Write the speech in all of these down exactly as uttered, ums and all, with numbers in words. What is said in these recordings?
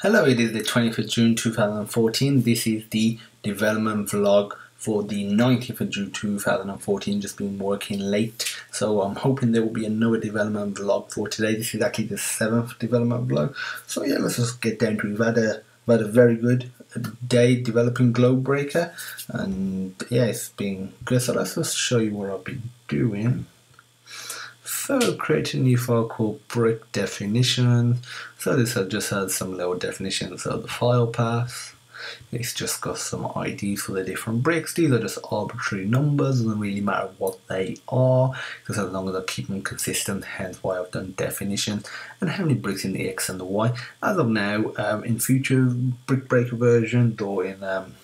Hello, it is the twenty-fifth of June two thousand fourteen. This is the development vlog for the nineteenth of June two thousand fourteen. Just been working late, so I'm hoping there will be another development vlog for today. This is actually the seventh development vlog. So yeah, let's just get down to it. We've had a, we've had a very good day developing Globe Breaker, and yeah, it's been good. So let's just show you what I've been doing. So create a new file called Brick Definition. So this just has some little definitions of the file paths. It's just got some I Ds for the different bricks. These are just arbitrary numbers, doesn't really matter what they are, because as long as I keep them consistent, hence why I've done definitions, and how many bricks in the X and the Y. As of now, um, in future Brick Breaker versions, or in um,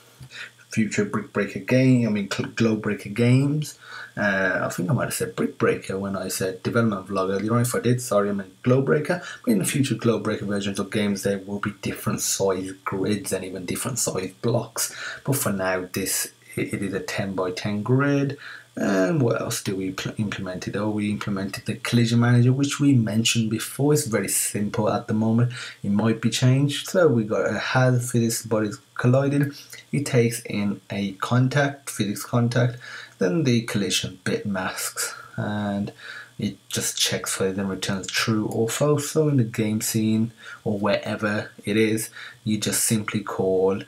future Brick Breaker game, I mean Globe Breaker games. Uh, I think I might have said Brick Breaker when I said development vlog earlier on. If I did, sorry, I meant Globe Breaker. But in the future Globe Breaker versions of games, there will be different size grids and even different size blocks. But for now, this it is a ten by ten grid. And what else do we implemented? Oh, we implemented the collision manager, which we mentioned before. It's very simple at the moment. It might be changed. So we got a has physics bodies collided. It takes in a contact, physics contact, then the collision bit masks, and it just checks for it and returns true or false. So in the game scene or wherever it is, you just simply call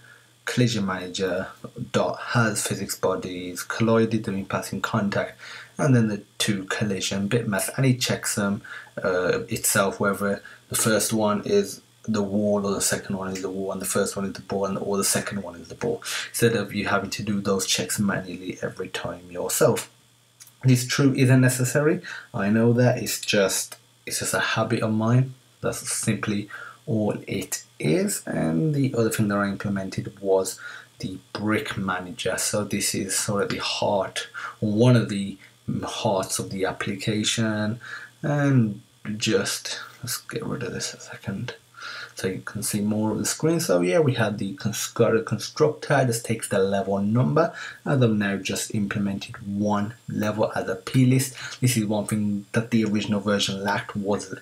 collision manager dot has physics bodies collided during passing contact, and then the two collision bit masks, and it checks them uh, itself, whether the first one is the wall or the second one is the wall, and the first one is the ball and or the second one is the ball, instead of you having to do those checks manually every time yourself. This true isn't necessary, I know that, it's just it's just a habit of mine. That's simply all it is. And the other thing that I implemented was the brick manager. So this is sort of the heart, one of the hearts of the application. And just let's get rid of this a second so you can see more of the screen. So yeah, we had the constructor. This takes the level number, and I've now just implemented one level as a plist. This is one thing that the original version lacked, was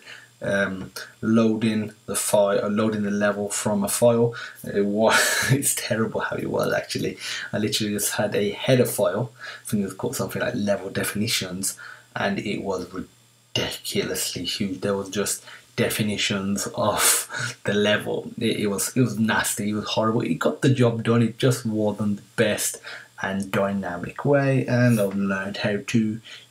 Um, loading the file, or loading the level from a file. It was, it's terrible how it was actually. I literally just had a header file, I think it was called something like level definitions, and it was ridiculously huge. There was just definitions of the level. It, it was it was nasty. It was horrible. It got the job done. It just wasn't the best and dynamic way, and I've learned how to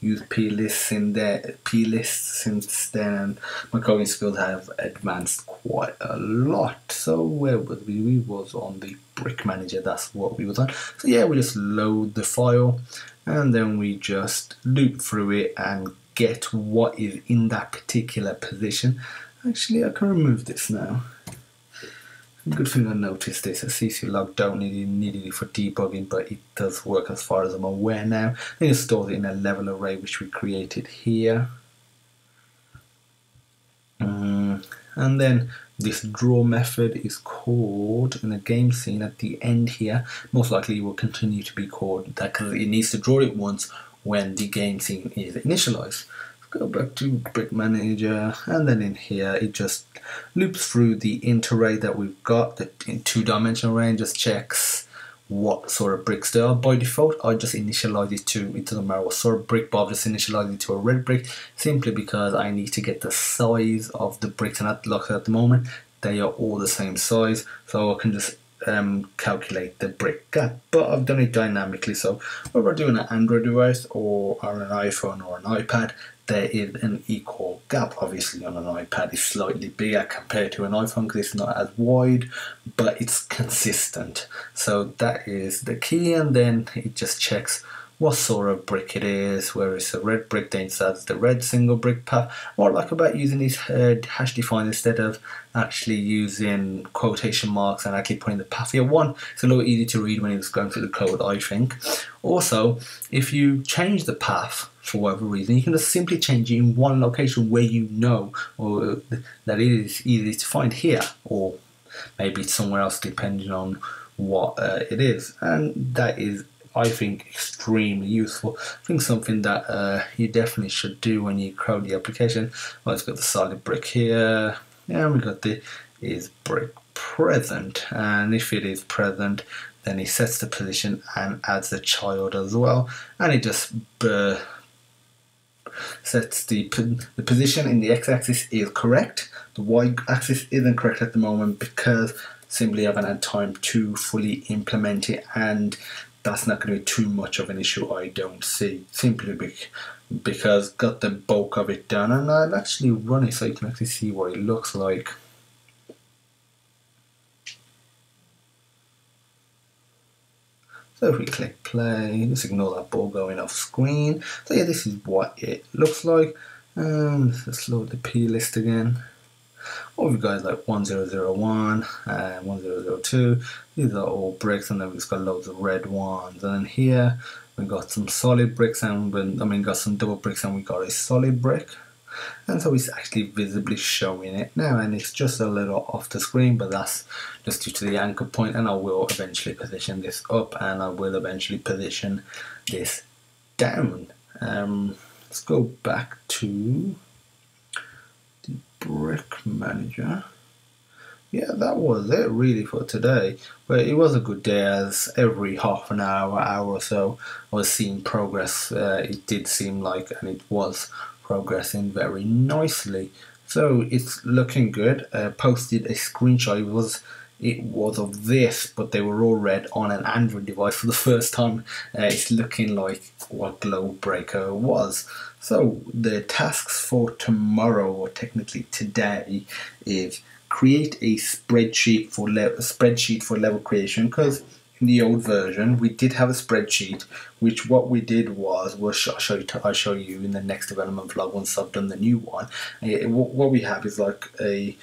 use PLists in their PLists since then. My coding skills have advanced quite a lot. So where was we? We was on the brick manager. That's what we was on. So yeah, we just load the file, and then we just loop through it and get what is in that particular position. Actually, I can remove this now. Good thing I noticed this. A C C log, don't need it, needed it for debugging, but it does work as far as I'm aware now. Then it stores it in a level array which we created here. Um, and then this draw method is called, in the game scene at the end here, most likely it will continue to be called that because it needs to draw it once when the game scene is initialized. Go back to Brick Manager, and then in here it just loops through the interarray that we've got, the two-dimensional array, and just checks what sort of bricks they are. By default, I just initialize it to, it doesn't matter what sort of brick, but I've just initialized it to a red brick simply because I need to get the size of the bricks, and at the moment they are all the same size, so I can just Um, calculate the brick gap. But I've done it dynamically, so whether I do on an Android device or on an iPhone or an iPad, there is an equal gap. Obviously on an iPad it's slightly bigger compared to an iPhone because it's not as wide, but it's consistent. So that is the key, and then it just checks what sort of brick it is, where it's a red brick, then it adds the red single brick path. What I like about using these hash defines instead of actually using quotation marks and actually putting the path here, one, it's a little easier to read when it's going through the code, I think. Also, if you change the path for whatever reason, you can just simply change it in one location where you know or that it is easy to find here, or maybe it's somewhere else depending on what uh, it is, and that is, I think, extremely useful. I think something that uh, you definitely should do when you code the application. Well, it's got the solid brick here, and we got the is brick present, and if it is present, then he sets the position and adds a child as well, and he just uh, sets the, the position in the x-axis is correct. The y-axis isn't correct at the moment because simply haven't had time to fully implement it, and that's not going to be too much of an issue, I don't see, simply because got the bulk of it done. And I'll actually run it so you can actually see what it looks like. So if we click play, let's ignore that ball going off screen. So yeah, this is what it looks like. Um, let's load the plist again. What we've got is like one zero zero one and one zero zero two. These are all bricks, and then we've just got loads of red ones. And then here we've got some solid bricks, and I mean got some double bricks, and we got a solid brick. And so it's actually visibly showing it now, and it's just a little off the screen, but that's just due to the anchor point, and I will eventually position this up, and I will eventually position this down. Um, let's go back to the brick manager. Yeah, that was it really for today. But it was a good day, as every half an hour, hour or so, I was seeing progress. Uh, it did seem like, and it was progressing very nicely, so it's looking good. Uh, posted a screenshot. It was it was of this, but they were all read on an Android device for the first time. Uh, it's looking like what Globe Breaker was. So the tasks for tomorrow, or technically today, is create a spreadsheet for le a spreadsheet for level creation, because in the old version, we did have a spreadsheet, which what we did was, we'll sh I'll, show you I'll show you in the next development vlog once I've done the new one. It, what we have is like a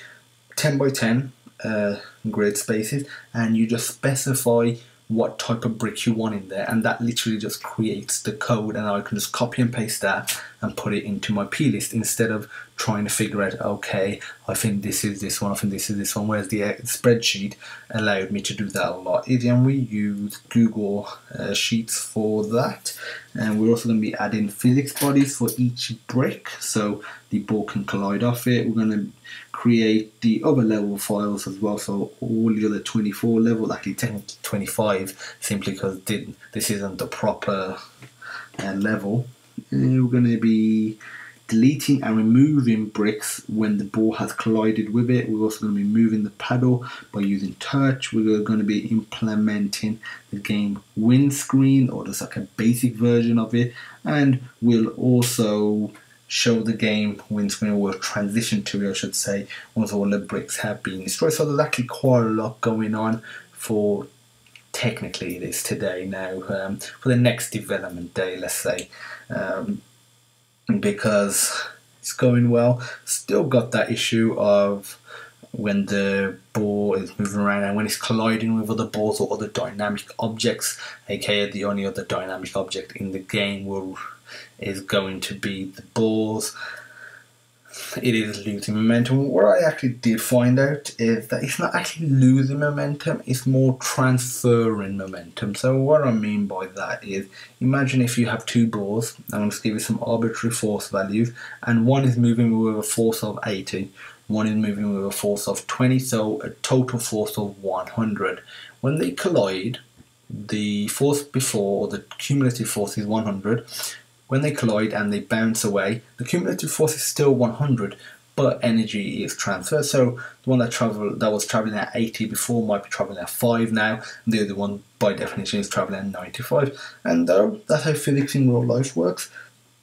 ten by ten uh, grid spaces, and you just specify what type of brick you want in there, and that literally just creates the code, and I can just copy and paste that and put it into my plist instead of trying to figure out, okay, I think this is this one, I think this is this one, whereas the spreadsheet allowed me to do that a lot easier, and we use Google uh, Sheets for that. And we're also going to be adding physics bodies for each brick, so the ball can collide off it. We're going to create the other level files as well, so all the other twenty-four levels, actually technically twenty-five, simply because this isn't the proper uh, level. And we're going to be deleting and removing bricks when the ball has collided with it. We're also going to be moving the paddle by using touch. We're going to be implementing the game windscreen, or just like a basic version of it, and we'll also show the game windscreen, or we'll transition to it, I should say, once all the bricks have been destroyed. So there's actually quite a lot going on for technically this today now, um, for the next development day, let's say. Um, because it's going well. Still got that issue of when the ball is moving around and when it's colliding with other balls or other dynamic objects, aka the only other dynamic object in the game will is going to be the balls. It is losing momentum. What I actually did find out is that it's not actually losing momentum, it's more transferring momentum. So what I mean by that is, imagine if you have two balls, and I'm just giving some arbitrary force values, and one is moving with a force of eighty, one is moving with a force of twenty, so a total force of one hundred. When they collide, the force before, the cumulative force is one hundred. When they collide and they bounce away, the cumulative force is still one hundred, but energy is transferred. So the one that traveled, that was traveling at eighty before, might be traveling at five now, and the other one, by definition, is traveling at ninety-five. And though that's how physics in real life works,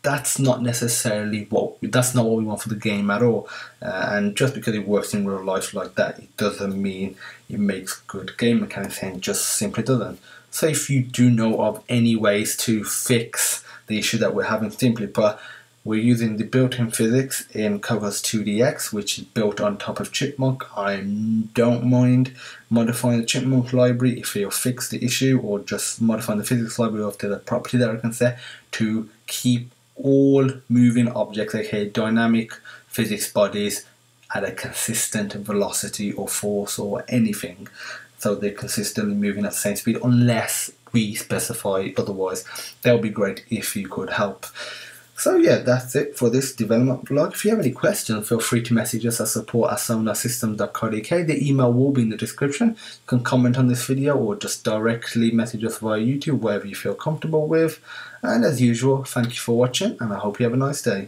that's not necessarily what that's not what we want for the game at all. Uh, and just because it works in real life like that, it doesn't mean it makes good game mechanics, and just simply doesn't. So if you do know of any ways to fix the issue that we're having, simply, but we're using the built-in physics in Cocos two d x, which is built on top of Chipmunk. I don't mind modifying the Chipmunk library if it'll fix the issue, or just modifying the physics library after the property that I can set to keep all moving objects, aka dynamic physics bodies, at a consistent velocity or force or anything, so they're consistently moving at the same speed, unless we specify otherwise. That would be great if you could help. So yeah, that's it for this development blog. If you have any questions, feel free to message us at support at sonar systems dot co dot U K. The email will be in the description. You can comment on this video or just directly message us via YouTube, wherever you feel comfortable with. And as usual, thank you for watching, and I hope you have a nice day.